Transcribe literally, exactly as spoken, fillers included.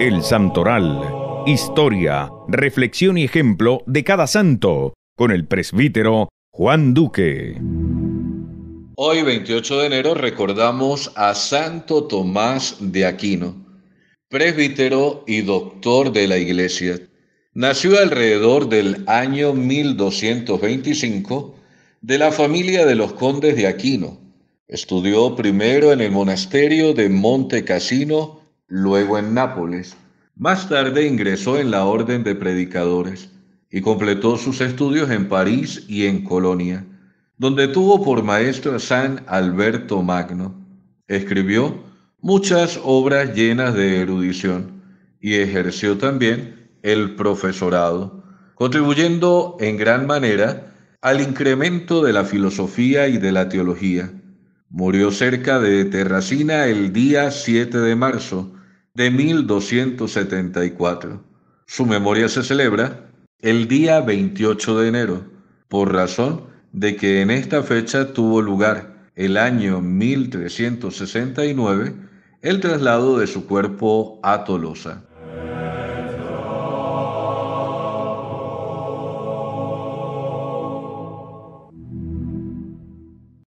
El Santoral. Historia, reflexión y ejemplo de cada santo, con el presbítero Juan Duque. Hoy, veintiocho de enero, recordamos a Santo Tomás de Aquino, presbítero y doctor de la Iglesia. Nació alrededor del año mil doscientos veinticinco de la familia de los condes de Aquino. Estudió primero en el monasterio de Monte Cassino, luego en Nápoles. Más tarde ingresó en la Orden de Predicadores y completó sus estudios en París y en Colonia, donde tuvo por maestro a San Alberto Magno. Escribió muchas obras llenas de erudición y ejerció también el profesorado, contribuyendo en gran manera al incremento de la filosofía y de la teología. Murió cerca de Terracina el día siete de marzo de mil doscientos setenta y cuatro. Su memoria se celebra el día veintiocho de enero, por razón de que en esta fecha tuvo lugar el año mil trescientos sesenta y nueve el traslado de su cuerpo a Tolosa.